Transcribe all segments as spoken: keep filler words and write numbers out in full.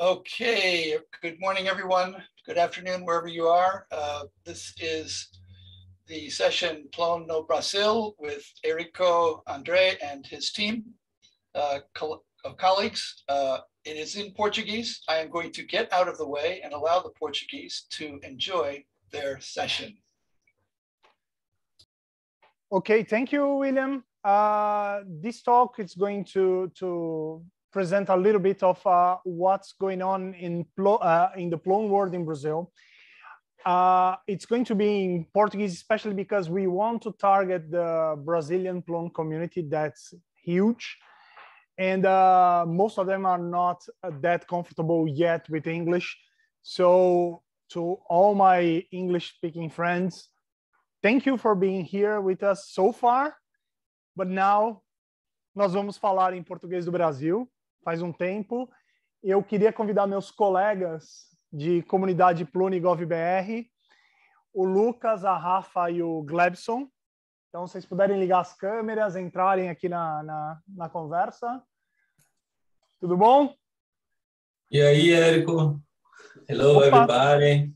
Okay, good morning, everyone. Good afternoon, wherever you are. Uh, this is the session Plone no Brasil with Erico Andrei and his team uh, co of colleagues. Uh, it is in Portuguese. I am going to get out of the way and allow the Portuguese to enjoy their session. Okay, thank you, William. Uh, this talk is going to, to present a little bit of uh, what's going on in, uh, in the Plone world in Brazil. Uh, it's going to be in Portuguese, especially because we want to target the Brazilian Plone community. That's huge. And uh, most of them are not that comfortable yet with English. So to all my English speaking friends, thank you for being here with us so far. But now nós vamos falar em português do Brasil. Faz um tempo, eu queria convidar meus colegas de comunidade PloneGov.br, o Lucas, a Rafa e o Glebson. Então, se vocês puderem ligar as câmeras, entrarem aqui na, na, na conversa. Tudo bom? E aí, Érico? Hello, Opa. Everybody.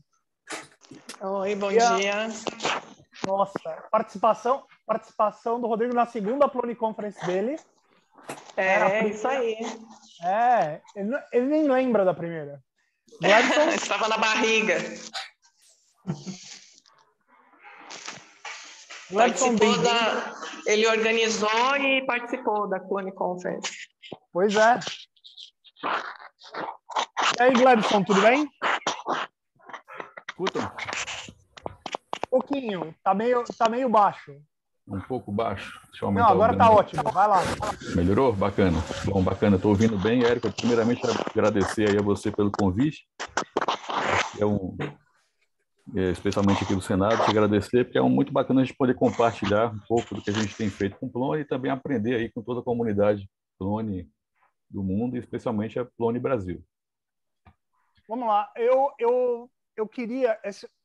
Oi, bom dia. dia. Nossa, participação, participação do Rodrigo na segunda Plone Conference dele. É, isso aí. É, ele, não, ele nem lembra da primeira. Glebson... Estava na barriga. Glebson, participou da, ele organizou e participou da Plone Conference. Pois é. E aí, Glebson, tudo bem? Escutam. Um pouquinho, tá meio, tá meio baixo. Um pouco baixo. Deixa eu aumentar. Não, agora tá ótimo. Vai lá. Melhorou? Bacana. Bom, bacana. Estou ouvindo bem, Érico. Primeiramente, agradecer aí a você pelo convite. É um, é, especialmente aqui do Senado, te agradecer, porque é um, muito bacana a gente poder compartilhar um pouco do que a gente tem feito com o Plone e também aprender aí com toda a comunidade Plone do mundo, e especialmente a Plone Brasil. Vamos lá. Eu, eu, eu queria...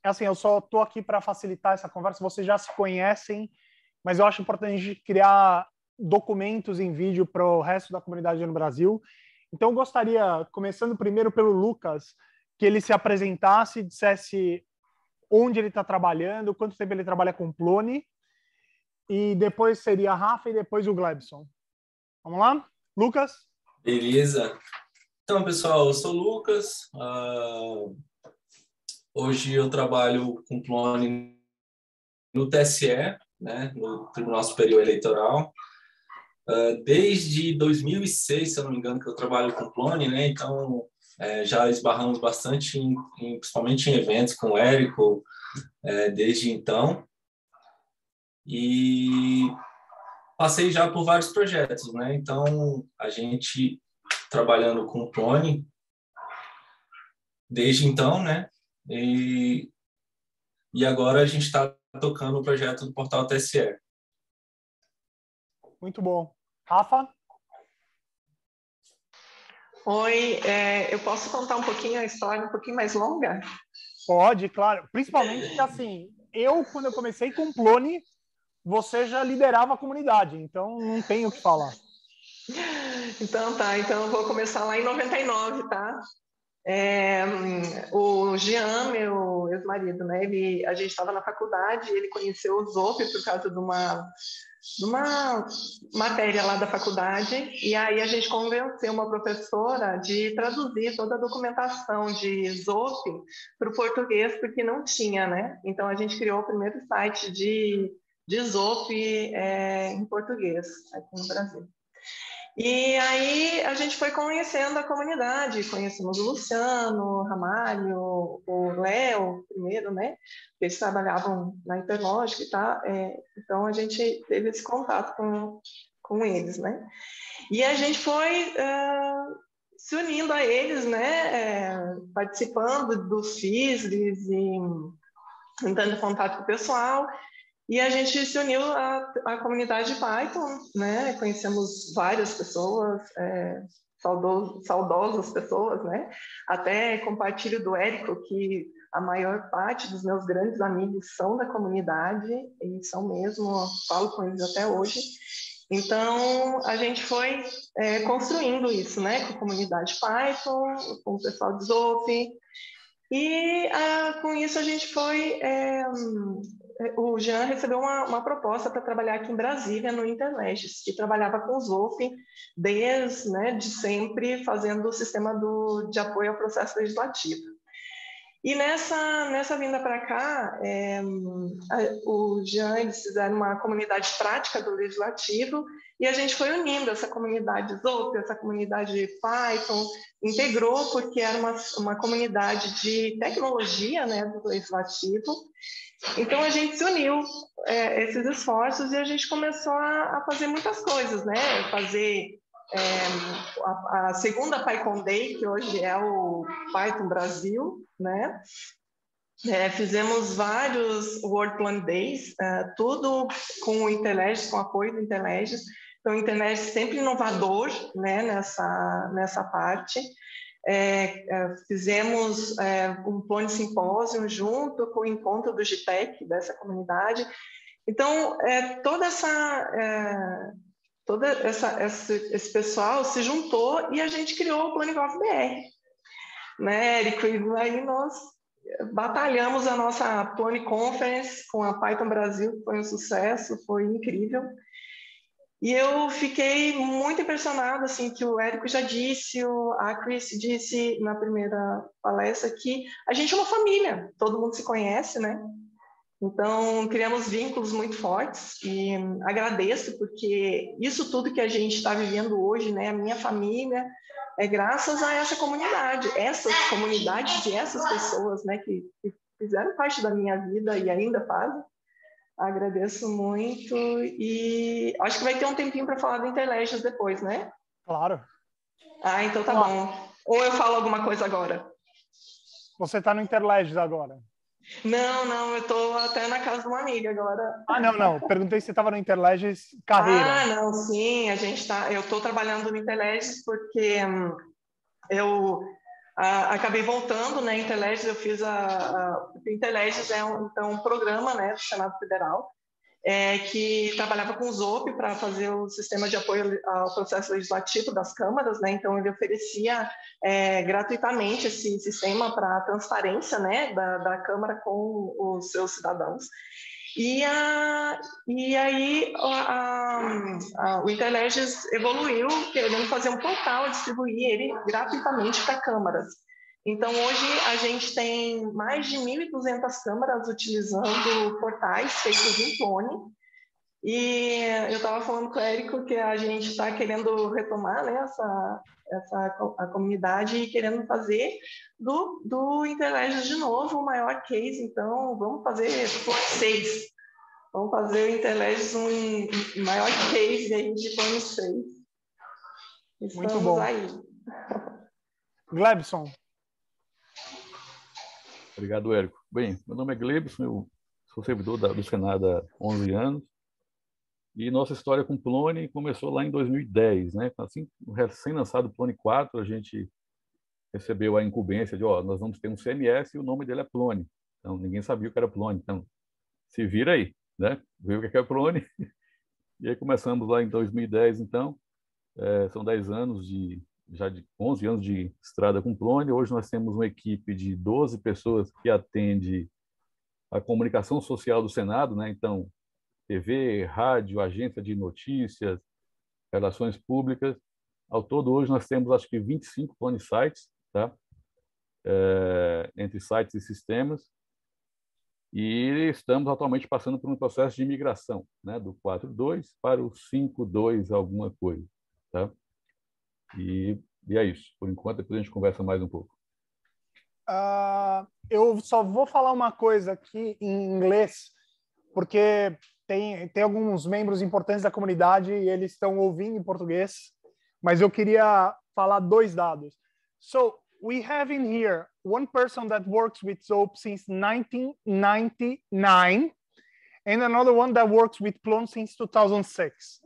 Assim, eu só estou aqui para facilitar essa conversa. Vocês já se conhecem, mas eu acho importante a gente criar documentos em vídeo para o resto da comunidade no Brasil. Então, eu gostaria, começando primeiro pelo Lucas, que ele se apresentasse, dissesse onde ele está trabalhando, quanto tempo ele trabalha com Plone, e depois seria a Rafa e depois o Glebson. Vamos lá? Lucas? Beleza. Então, pessoal, eu sou o Lucas. Uh, hoje eu trabalho com Plone no T S E, né, no Tribunal Superior Eleitoral, uh, desde dois mil e seis, se eu não me engano, que eu trabalho com Plone, né, então é, já esbarramos bastante, em, em, principalmente em eventos com o Érico, é, desde então, e passei já por vários projetos, né, então a gente trabalhando com Plone desde então, né, e, e agora a gente está tocando o projeto do Portal T S E. Muito bom. Rafa? Oi, é, eu posso contar um pouquinho a história um pouquinho mais longa? Pode, claro. Principalmente assim, eu, quando eu comecei com o Plone, você já liderava a comunidade, então não tenho o que falar. Então tá, então eu vou começar lá em noventa e nove, tá? É, o Jean, meu ex-marido, né? Ele, a gente estava na faculdade, ele conheceu o Zope por causa de uma, de uma matéria lá da faculdade, e aí a gente convenceu uma professora de traduzir toda a documentação de Zope para o português, porque não tinha, né? Então a gente criou o primeiro site de, de Zope é, em português aqui no Brasil. E aí a gente foi conhecendo a comunidade, conhecemos o Luciano, o Ramalho, o Léo primeiro, né? Eles trabalhavam na Interlógica e tal, é, então a gente teve esse contato com, com eles, né? E a gente foi uh, se unindo a eles, né? É, participando dos FISLIs e entrando contato com o pessoal. E a gente se uniu à, à comunidade de Python, né? Conhecemos várias pessoas, é, saudoso, saudosas pessoas, né? Até compartilho do Érico que a maior parte dos meus grandes amigos são da comunidade, e são mesmo, falo com eles até hoje. Então, a gente foi é, construindo isso, né, com a comunidade Python, com o pessoal de Zope, e a, com isso a gente foi... É, o Jean recebeu uma, uma proposta para trabalhar aqui em Brasília, no Interlegis, que trabalhava com o Zope desde né, de sempre, fazendo o sistema do, de apoio ao processo legislativo. E nessa, nessa vinda para cá, é, o Jean, eles fizeram uma comunidade prática do legislativo e a gente foi unindo essa comunidade Zope, essa comunidade Python, integrou porque era uma, uma comunidade de tecnologia né, do legislativo. Então, a gente se uniu é, esses esforços e a gente começou a, a fazer muitas coisas, né? Fazer é, a, a segunda Python Day, que hoje é o Python Brasil, né? É, fizemos vários World Plone Days, é, tudo com o Interlegis, com o apoio do Interlegis. Então, o Interlegis sempre inovador né? nessa, nessa parte. É, é, fizemos é, um plone simpósio junto com o encontro do G T E C, dessa comunidade. Então, é, toda essa, é, toda essa esse, esse pessoal se juntou e a gente criou o PloneGov.B R. Né, Erico? E aí nós batalhamos a nossa Plone Conference com a Python Brasil, foi um sucesso, foi incrível. E eu fiquei muito impressionada, assim, que o Érico já disse, a Chris disse na primeira palestra que a gente é uma família, todo mundo se conhece, né? Então, criamos vínculos muito fortes e agradeço, porque isso tudo que a gente está vivendo hoje, né? A minha família é graças a essa comunidade, essas comunidades e essas pessoas, né? Que, que fizeram parte da minha vida e ainda fazem. Agradeço muito e acho que vai ter um tempinho para falar do Interlegis depois, né? Claro. Ah, então tá claro. Bom. Ou eu falo alguma coisa agora? Você está no Interlegis agora? Não, não, eu estou até na casa de uma amiga agora. Ah, não, não. Perguntei se você estava no Interlegis carreira. Ah, não, sim. A gente tá. Eu estou trabalhando no Interlegis porque hum, eu ah, acabei voltando, né, Interlegis, eu fiz a... a Interlegis é um, então, um programa, né, do Senado Federal, é, que trabalhava com o Zope para fazer o sistema de apoio ao processo legislativo das câmaras, né, então ele oferecia é, gratuitamente esse sistema para a transparência, né, da, da Câmara com os seus cidadãos. E, a, e aí a, a, o Interlegis evoluiu, querendo fazer um portal, distribuir ele gratuitamente para câmaras. Então, hoje a gente tem mais de mil e duzentas câmaras utilizando portais feitos em Plone. E eu estava falando com o Érico que a gente está querendo retomar, né, essa, essa, a comunidade e querendo fazer do, do Interlegis de novo o maior case. Então, vamos fazer Plone seis. Vamos fazer o Interlegis um maior case aí de Plone seis. Estamos muito bom. Aí. Glebson. Obrigado, Érico. Bem, meu nome é Glebson, eu sou servidor da, do Senado há onze anos. E nossa história com o Plone começou lá em dois mil e dez, né? Assim, recém-lançado o Plone quatro, a gente recebeu a incumbência de, ó, nós vamos ter um C M S e o nome dele é Plone. Então, ninguém sabia o que era Plone. Então, se vira aí, né? Vê o que é Plone. E aí começamos lá em dois mil e dez, então. É, são dez anos de, já de onze anos de estrada com o Plone. Hoje nós temos uma equipe de doze pessoas que atende a comunicação social do Senado, né? Então, T V, rádio, agência de notícias, relações públicas. Ao todo, hoje nós temos, acho que, vinte e cinco Plone sites, tá? É, entre sites e sistemas. E estamos atualmente passando por um processo de migração, né? Do quatro ponto dois para o cinco ponto dois alguma coisa, tá? E, e é isso. Por enquanto, depois a gente conversa mais um pouco. Uh, eu só vou falar uma coisa aqui em inglês, porque... Tem, tem alguns membros importantes da comunidade e eles estão ouvindo em português, mas eu queria falar dois dados. So, we have in here one person that works with Zope since nineteen ninety-nine and another one that works with Plone since two thousand six.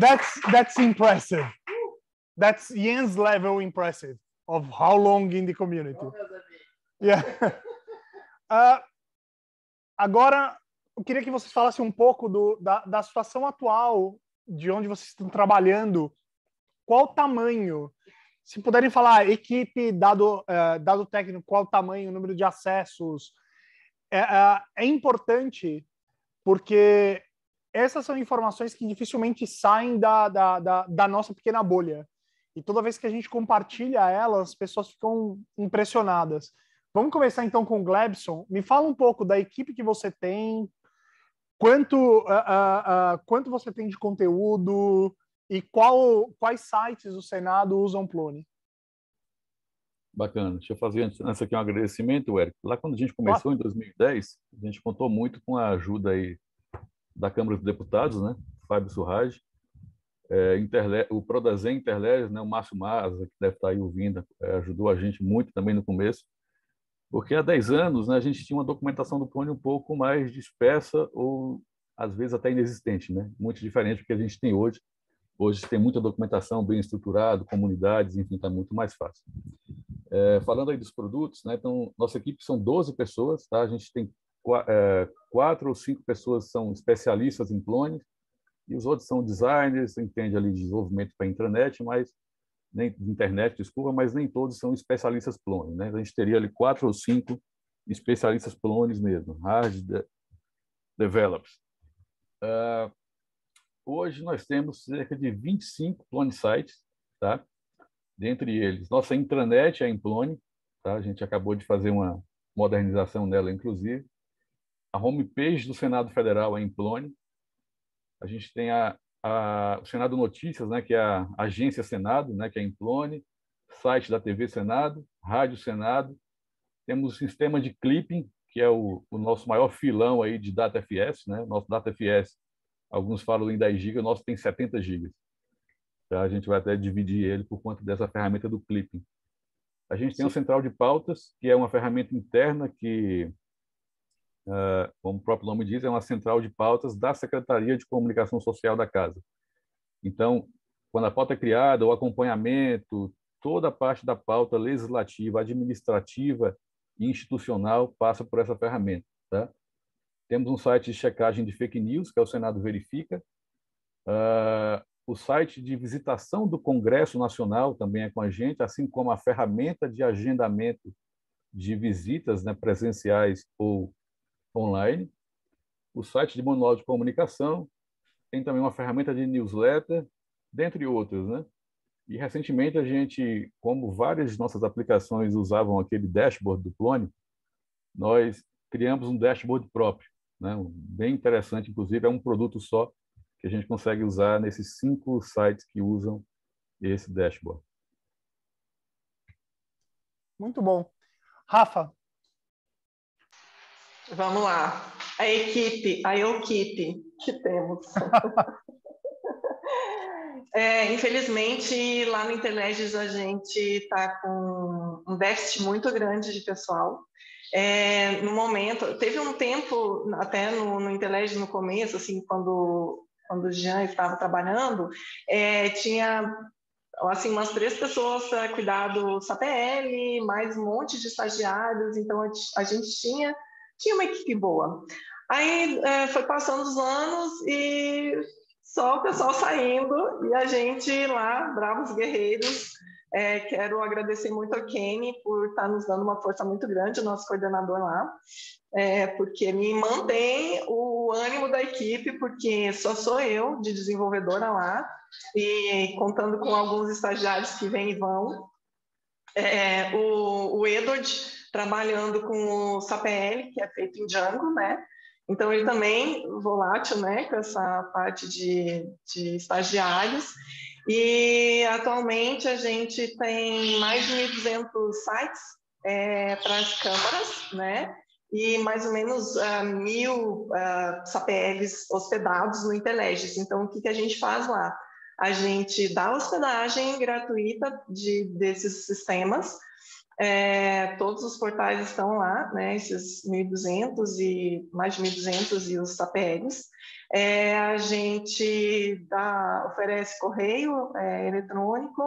That's, that's impressive. That's Jan's level impressive of how long in the community. Yeah. Uh, agora... eu queria que vocês falassem um pouco do, da, da situação atual, de onde vocês estão trabalhando, qual o tamanho, se puderem falar, equipe, dado, uh, dado técnico, qual o tamanho, o número de acessos, é, uh, é importante porque essas são informações que dificilmente saem da, da, da, da nossa pequena bolha. E toda vez que a gente compartilha elas, as pessoas ficam impressionadas. Vamos começar então com o Glebson. Me fala um pouco da equipe que você tem, quanto, uh, uh, uh, quanto você tem de conteúdo e qual, quais sites do Senado usam Plone. Bacana. Deixa eu fazer antes, antes aqui um agradecimento, Eric. Lá quando a gente começou, ah. em dois mil e dez, a gente contou muito com a ajuda aí da Câmara dos Deputados, né? Fábio Surrage. É, Interle... o Prodazen Interlegis, né, o Márcio Maza, que deve estar aí ouvindo, é, ajudou a gente muito também no começo, porque há dez anos, né, a gente tinha uma documentação do Plone um pouco mais dispersa ou, às vezes, até inexistente, né? Muito diferente do que a gente tem hoje. Hoje tem muita documentação bem estruturada, comunidades, enfim, está muito mais fácil. É, falando aí dos produtos, né, então, nossa equipe são doze pessoas, tá? A gente tem é, quatro ou cinco pessoas são especialistas em Plone, e os outros são designers, entende ali de desenvolvimento para intranet, mas nem internet, desculpa, mas nem todos são especialistas Plone, né? A gente teria ali quatro ou cinco especialistas Plones mesmo, hard de, developers. Uh, hoje nós temos cerca de vinte e cinco Plone sites, tá? Dentre eles, nossa intranet é em Plone, tá? A gente acabou de fazer uma modernização nela, inclusive. A homepage do Senado Federal é em Plone. A gente tem a, a, o Senado Notícias, né, que é a agência Senado, né, que é em Plone, site da T V Senado, Rádio Senado. Temos o sistema de clipping, que é o, o nosso maior filão aí de DataFS, né? Nosso DataFS, alguns falam em dez gigas, o nosso tem setenta gigas. Tá? A gente vai até dividir ele por conta dessa ferramenta do clipping. A gente tem Sim. a Central de Pautas, que é uma ferramenta interna que... Uh, como o próprio nome diz, é uma central de pautas da Secretaria de Comunicação Social da Casa. Então, quando a pauta é criada, o acompanhamento, toda a parte da pauta legislativa, administrativa e institucional passa por essa ferramenta. Tá? Temos um site de checagem de fake news, que é o Senado Verifica. Uh, o site de visitação do Congresso Nacional também é com a gente, assim como a ferramenta de agendamento de visitas, né, presenciais ou online, o site de manual de comunicação, tem também uma ferramenta de newsletter, dentre outras, né? E recentemente a gente, como várias de nossas aplicações usavam aquele dashboard do Plone, nós criamos um dashboard próprio, né? Bem interessante, inclusive, é um produto só que a gente consegue usar nesses cinco sites que usam esse dashboard. Muito bom. Rafa, vamos lá. A equipe, a equipe que temos. É, infelizmente, lá no Interlegis a gente está com um déficit muito grande de pessoal. É, no momento, teve um tempo, até no, no Interlegis no começo, assim, quando, quando o Jean estava trabalhando, é, tinha... assim, umas três pessoas para cuidar do S A P L, mais um monte de estagiários, então a, a gente tinha... tinha uma equipe boa. Aí é, foi passando os anos e só o pessoal saindo e a gente lá, bravos guerreiros. É, quero agradecer muito ao Kenny por estar nos dando uma força muito grande, o nosso coordenador lá, é, porque me mantém o ânimo da equipe, porque só sou eu de desenvolvedora lá e contando com alguns estagiários que vêm e vão. É, o, o Edward trabalhando com o S A P L, que é feito em Django, né? Então, ele também volátil, né? Com essa parte de, de estagiários. E, atualmente, a gente tem mais de mil e duzentos sites é, para as câmaras, né? E mais ou menos uh, mil uh, S A P Ls hospedados no Interlegis. Então, o que, que a gente faz lá? A gente dá hospedagem gratuita de, desses sistemas. É, todos os portais estão lá, né? Esses mil e duzentos e mais de mil e duzentos e os S A P Ls. É, a gente dá, oferece correio é, eletrônico,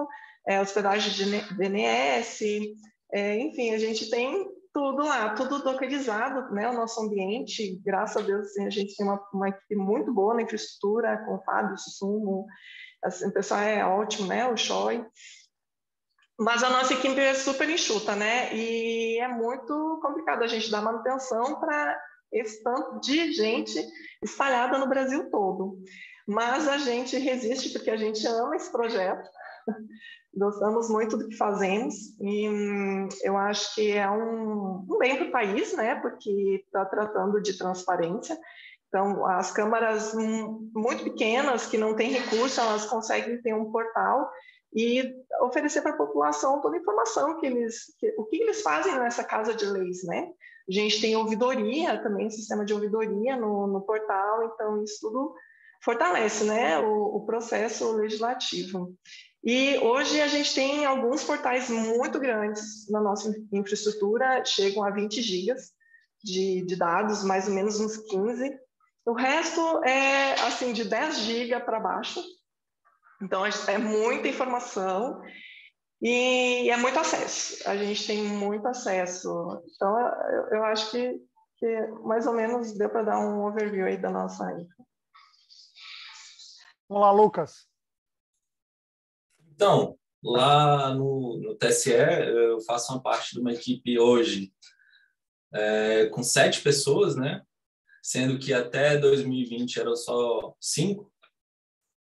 é, hospedagem de D N S, é, enfim, a gente tem Tudo lá, tudo tokenizado, né? O nosso ambiente, graças a Deus, assim, a gente tem uma, uma equipe muito boa na infraestrutura, com o Fábio, o Sumo, assim, o pessoal é ótimo, né? O Choi. Mas a nossa equipe é super enxuta, né? E é muito complicado a gente dar manutenção para esse tanto de gente espalhada no Brasil todo. Mas a gente resiste porque a gente ama esse projeto. Gostamos muito do que fazemos e hum, eu acho que é um, um bem para o país, né? Porque está tratando de transparência. Então, as câmaras hum, muito pequenas, que não têm recurso, elas conseguem ter um portal e oferecer para a população toda a informação que eles, que, o que eles fazem nessa casa de leis, né? A gente tem ouvidoria também, sistema de ouvidoria no, no portal, então isso tudo fortalece, né, o, o processo legislativo. E hoje a gente tem alguns portais muito grandes na nossa infraestrutura, chegam a vinte gigas de, de dados, mais ou menos uns quinze. O resto é assim de dez gigas para baixo. Então é muita informação e é muito acesso. A gente tem muito acesso. Então eu, eu acho que, que mais ou menos deu para dar um overview aí da nossa infra. Vamos lá, Lucas. Então, lá no, no T S E, eu faço uma parte de uma equipe hoje é, com sete pessoas, né? Sendo que até dois mil e vinte eram só cinco,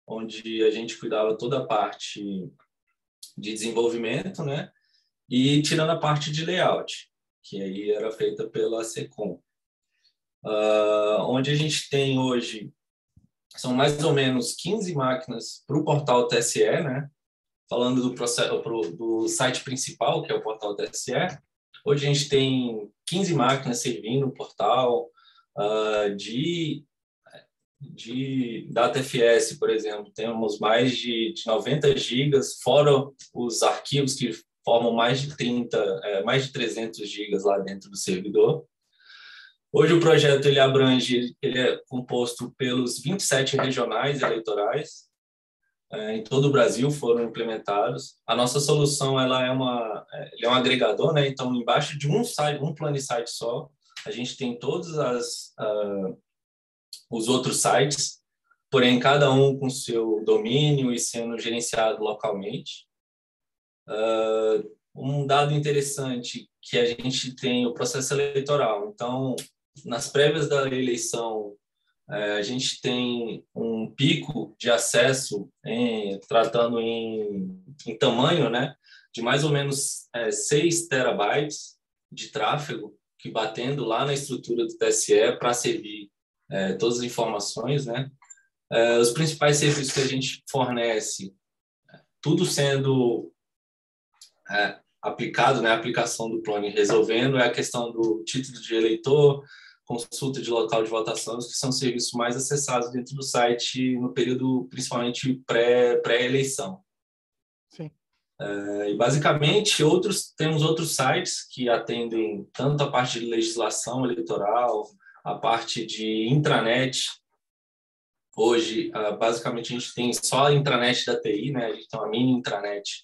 onde a gente cuidava toda a parte de desenvolvimento, né? E tirando a parte de layout, que aí era feita pela SECOM. Uh, onde a gente tem hoje, são mais ou menos quinze máquinas para o portal T S E, né? Falando do, processo, do site principal, que é o portal T S E, hoje a gente tem quinze máquinas servindo o portal uh, de, de DataFS, por exemplo. Temos mais de, de noventa gigas, fora os arquivos que formam mais de, trinta, é, mais de trezentos gigas lá dentro do servidor. Hoje o projeto ele abrange, ele é composto pelos vinte e sete regionais eleitorais, em todo o Brasil foram implementados. A nossa solução ela é, uma, é um agregador, né? Então, embaixo de um site, um plano e site só, a gente tem todos as, uh, os outros sites, porém, cada um com seu domínio e sendo gerenciado localmente. Uh, um dado interessante que a gente tem o processo eleitoral. Então, nas prévias da eleição, a gente tem um pico de acesso, em, tratando em, em tamanho, né, de mais ou menos é, seis terabytes de tráfego, que batendo lá na estrutura do T S E para servir é, todas as informações. Né? É, os principais serviços que a gente fornece, tudo sendo é, aplicado, né, a aplicação do Plone resolvendo, é a questão do título de eleitor, consulta de local de votação, que são serviços mais acessados dentro do site no período, principalmente, pré, pré-eleição. Sim. Uh, e, basicamente, outros, temos outros sites que atendem tanto a parte de legislação eleitoral, a parte de intranet. Hoje, uh, basicamente, a gente tem só a intranet da T I, né? A gente tem uma mini intranet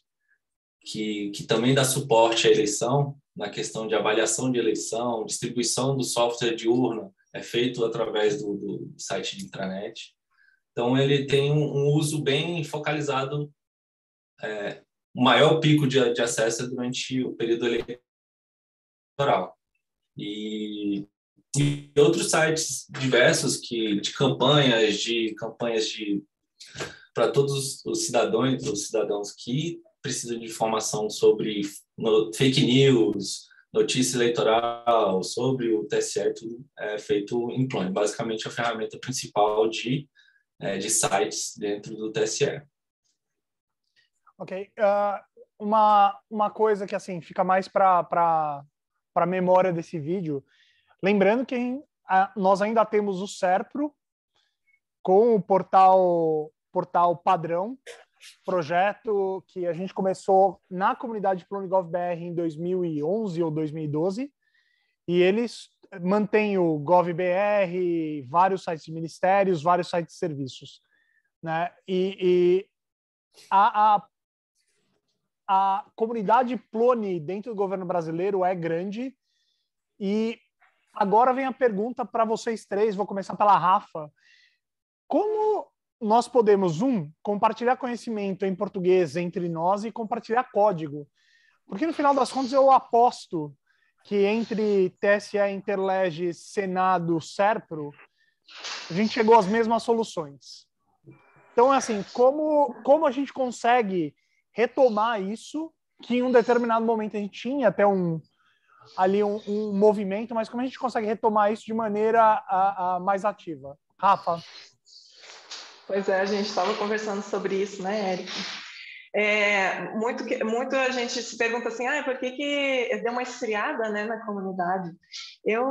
que, que também dá suporte à eleição, na questão de avaliação de eleição, distribuição do software de urna, é feito através do, do site de intranet. Então, ele tem um, um uso bem focalizado, é, o maior pico de, de acesso é durante o período eleitoral. E, e outros sites diversos, que, de campanhas, de campanhas de, para todos os cidadãos, os cidadãos que precisam de informação sobre no, fake news, notícia eleitoral, sobre o T S E, tudo é feito em Plone. Basicamente, a ferramenta principal de, é, de sites dentro do T S E. Ok. Uh, uma, uma coisa que assim fica mais para a memória desse vídeo. Lembrando que em, a, nós ainda temos o Serpro com o portal, portal padrão, projeto que a gente começou na comunidade PloneGov.B R em dois mil e onze ou dois mil e doze, e eles mantêm o Gov.br, vários sites de ministérios, vários sites de serviços, né? E, e a, a, a comunidade Plone dentro do governo brasileiro é grande E agora vem a pergunta para vocês três, vou começar pela Rafa. Como nós podemos, um, compartilhar conhecimento em português entre nós e compartilhar código? Porque no final das contas eu aposto que entre T S E, Interlegis, Senado, Serpro, a gente chegou às mesmas soluções. Então, assim, como, como a gente consegue retomar isso, que em um determinado momento a gente tinha até um, ali um, um movimento, mas como a gente consegue retomar isso de maneira a, a mais ativa? Rafa? Pois é, a gente estava conversando sobre isso, né, Erico? É, muito, muito a gente se pergunta assim, ah, por que que deu uma esfriada, né, na comunidade? Eu,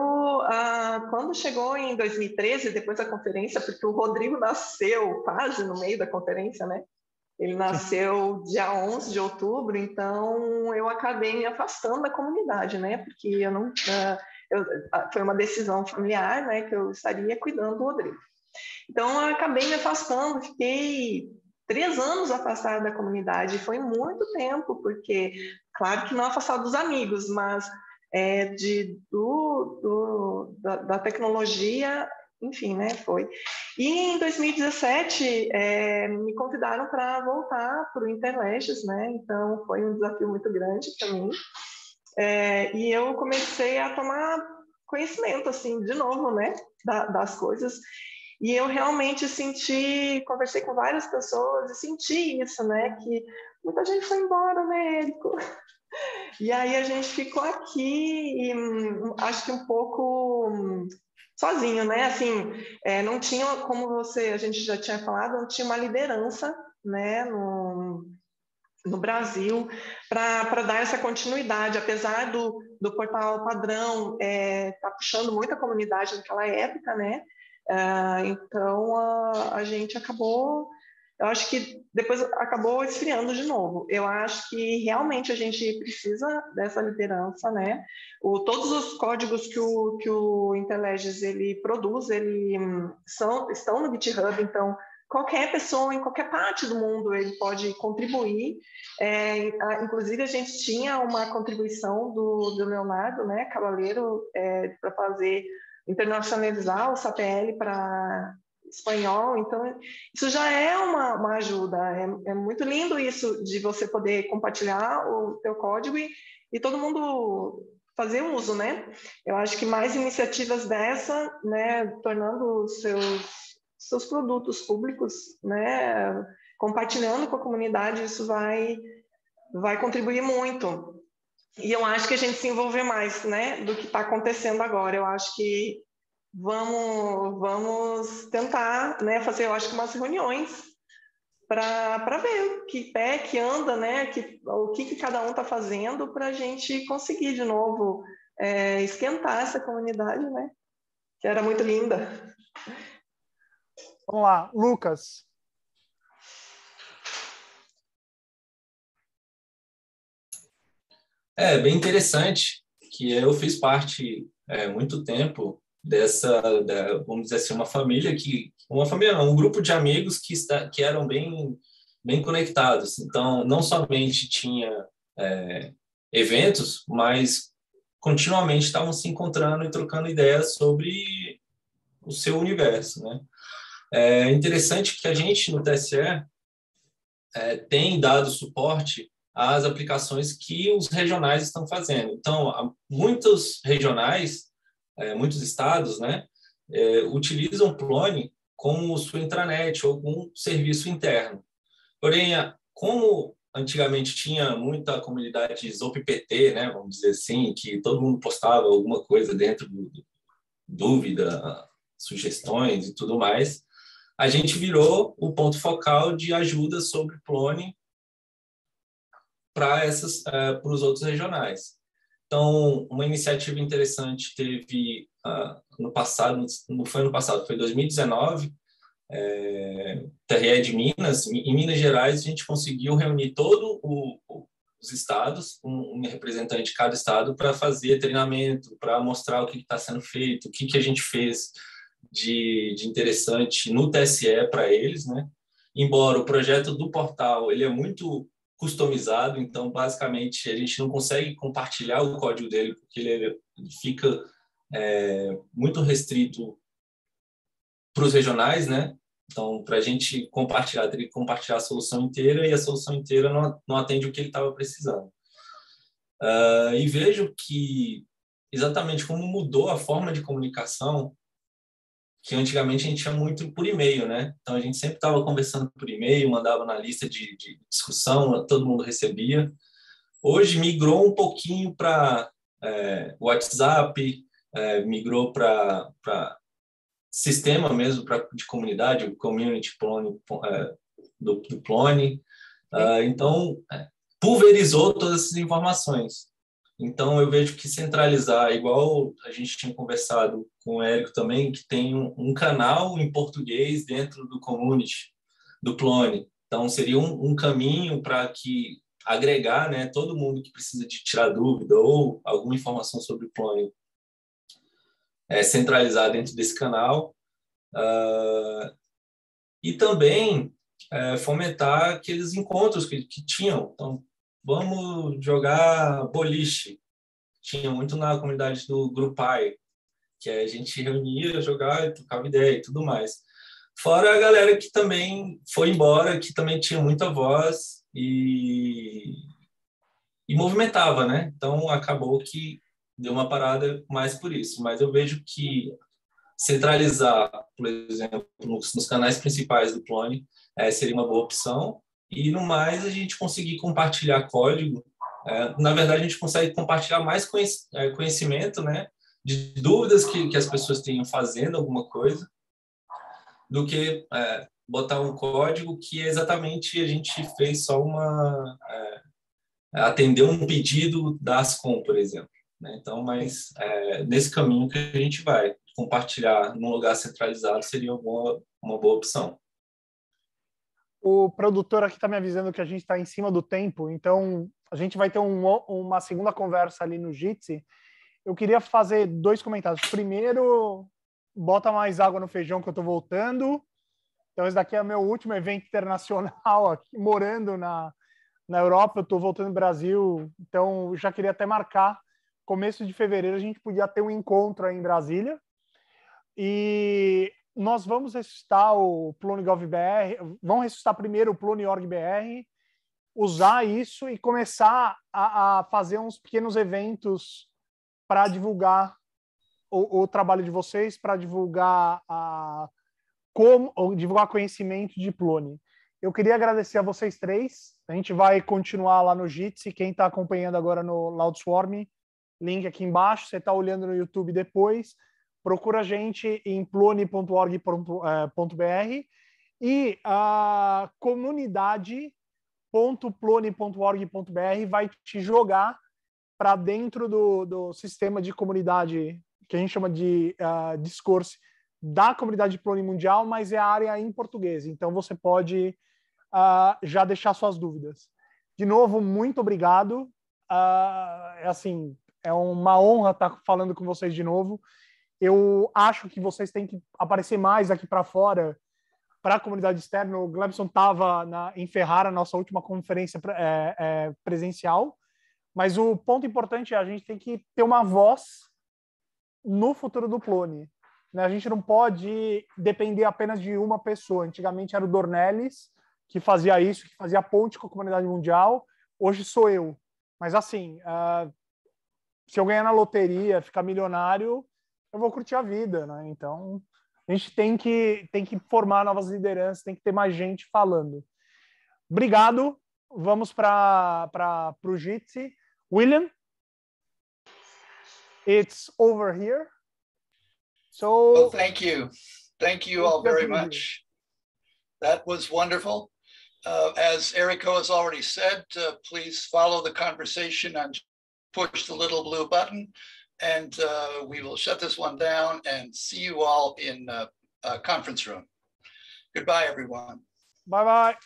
ah, quando chegou em dois mil e treze, depois da conferência, porque o Rodrigo nasceu quase no meio da conferência, né? Ele nasceu dia onze de outubro, então eu acabei me afastando da comunidade, né? Porque eu não, ah, eu, foi uma decisão familiar, né, que eu estaria cuidando do Rodrigo. Então eu acabei me afastando, fiquei três anos afastada da comunidade, foi muito tempo, porque, claro que não afastada dos amigos, mas é, de, do, do, da, da tecnologia, enfim, né, foi. E em dois mil e dezessete, é, me convidaram para voltar para o Interlegis, né, então foi um desafio muito grande para mim, é, e eu comecei a tomar conhecimento, assim, de novo, né, da, das coisas. E eu realmente senti, conversei com várias pessoas e senti isso, né? Que muita gente foi embora, né, Érico? E aí a gente ficou aqui, e acho que um pouco sozinho, né? Assim, é, não tinha, como você, a gente já tinha falado, não tinha uma liderança, né, no, no Brasil, para dar essa continuidade, apesar do, do portal padrão é, tá puxando muita comunidade naquela época, né? Uh, então uh, a gente acabou, eu acho que depois acabou esfriando de novo. Eu acho que realmente a gente precisa dessa liderança, né? O, todos os códigos que o, que o Interlegis ele produz, ele são, estão no GitHub, então qualquer pessoa em qualquer parte do mundo ele pode contribuir. É, inclusive a gente tinha uma contribuição do, do Leonardo, né, Cavaleiro, é, para fazer internacionalizar o S A P L para espanhol, então isso já é uma, uma ajuda, é, é muito lindo isso de você poder compartilhar o teu código e, e todo mundo fazer uso, né? Eu acho que mais iniciativas dessa, né, tornando os seus, seus produtos públicos, né, compartilhando com a comunidade, isso vai, vai contribuir muito. E eu acho que a gente se envolver mais, né, do que está acontecendo agora. Eu acho que vamos, vamos tentar, né, fazer, eu acho que umas reuniões para ver que pé que anda, né, que, o que, que cada um está fazendo para a gente conseguir de novo é, esquentar essa comunidade, né, que era muito linda. Vamos lá, Lucas. É bem interessante que eu fiz parte é, muito tempo dessa, da, vamos dizer assim, uma família que, uma família não, um grupo de amigos que, está, que eram bem, bem conectados. Então, não somente tinha é, eventos, mas continuamente estavam se encontrando e trocando ideias sobre o seu universo, né? É interessante que a gente, no T S E, é, tem dado suporte as aplicações que os regionais estão fazendo. Então, muitos regionais, muitos estados, né, utilizam o Plone como sua intranet ou como serviço interno. Porém, como antigamente tinha muita comunidade Zope P T, né, vamos dizer assim, que todo mundo postava alguma coisa dentro de dúvida, sugestões e tudo mais, a gente virou o ponto focal de ajuda sobre Plone para essas, uh, para os outros regionais. Então, uma iniciativa interessante teve uh, no passado, não foi no passado, foi dois mil e dezenove, é, T R E de Minas, em Minas Gerais, a gente conseguiu reunir todos os estados, um, um representante de cada estado, para fazer treinamento, para mostrar o que está sendo feito, o que, que a gente fez de, de interessante no T S E para eles, né? Embora o projeto do portal ele é muito customizado, então basicamente a gente não consegue compartilhar o código dele porque ele fica é, muito restrito para os regionais, né? Então, para a gente compartilhar, teria que compartilhar a solução inteira e a solução inteira não, não atende o que ele estava precisando. Uh, e vejo que exatamente como mudou a forma de comunicação, que antigamente a gente tinha muito por e-mail, né? Então, a gente sempre estava conversando por e-mail, mandava na lista de, de discussão, todo mundo recebia. Hoje, migrou um pouquinho para é, WhatsApp, é, migrou para... sistema mesmo pra, de comunidade, o community Plone, é, do, do Plone. Uh, então, pulverizou todas essas informações. Então, eu vejo que centralizar, igual a gente tinha conversado com o Érico também, que tem um, um canal em português dentro do community, do Plone. Então, seria um, um caminho para que agregar, né, todo mundo que precisa de tirar dúvida ou alguma informação sobre o Plone. É, centralizar dentro desse canal uh, e também é, fomentar aqueles encontros que, que tinham. Então, vamos jogar boliche. Tinha muito na comunidade do Grupai, que a gente reunia, jogava, trocava ideia e tudo mais. Fora a galera que também foi embora, que também tinha muita voz e, e movimentava, né? Então, acabou que deu uma parada mais por isso, mas eu vejo que centralizar, por exemplo, nos, nos canais principais do Plone é, seria uma boa opção, e no mais a gente conseguir compartilhar código, é, na verdade a gente consegue compartilhar mais conhecimento, né, de dúvidas que, que as pessoas tenham fazendo alguma coisa, do que é, botar um código que exatamente a gente fez só uma... É, atender um pedido da Ascom, por exemplo. Então, mas é, nesse caminho que a gente vai compartilhar num lugar centralizado seria uma, uma boa opção. O produtor aqui está me avisando que a gente está em cima do tempo, então a gente vai ter um, uma segunda conversa ali no Jitsi. Eu queria fazer dois comentários. Primeiro, bota mais água no feijão que eu estou voltando. Então, esse daqui é o meu último evento internacional aqui, morando na, na Europa, eu estou voltando no Brasil, então eu já queria até marcar começo de fevereiro a gente podia ter um encontro aí em Brasília e nós vamos ressuscitar o Plone Gov ponto B R, vão ressuscitar primeiro o Plone Org ponto B R, usar isso e começar a, a fazer uns pequenos eventos para divulgar o, o trabalho de vocês, para divulgar a como ou divulgar conhecimento de Plone. Eu queria agradecer a vocês três. A gente vai continuar lá no Jitsi. Quem está acompanhando agora no Loudswarm, link aqui embaixo, você está olhando no YouTube depois, procura a gente em plone ponto org ponto B R e a comunidade ponto plone ponto org ponto B R vai te jogar para dentro do, do sistema de comunidade, que a gente chama de uh, discourse, da comunidade Plone Mundial, mas é a área em português, então você pode uh, já deixar suas dúvidas. De novo, muito obrigado. Uh, é assim... É uma honra estar falando com vocês de novo. Eu acho que vocês têm que aparecer mais aqui para fora, para a comunidade externa. O Glebson estava em Ferrara, nossa última conferência é, é, presencial. Mas o ponto importante é a gente tem que ter uma voz no futuro do Plone, né? A gente não pode depender apenas de uma pessoa. Antigamente era o Dornelles que fazia isso, que fazia ponte com a comunidade mundial. Hoje sou eu. Mas assim... Uh, se eu ganhar na loteria, ficar milionário, eu vou curtir a vida, né? Então, a gente tem que, tem que formar novas lideranças, tem que ter mais gente falando. Obrigado. Vamos para o Jitsi. William, it's over here. So, well, thank you. Thank you all very much. That was wonderful. Uh, as Erico has already said, uh, please follow the conversation on push the little blue button, and uh, we will shut this one down and see you all in a uh, uh, conference room. Goodbye, everyone. Bye-bye.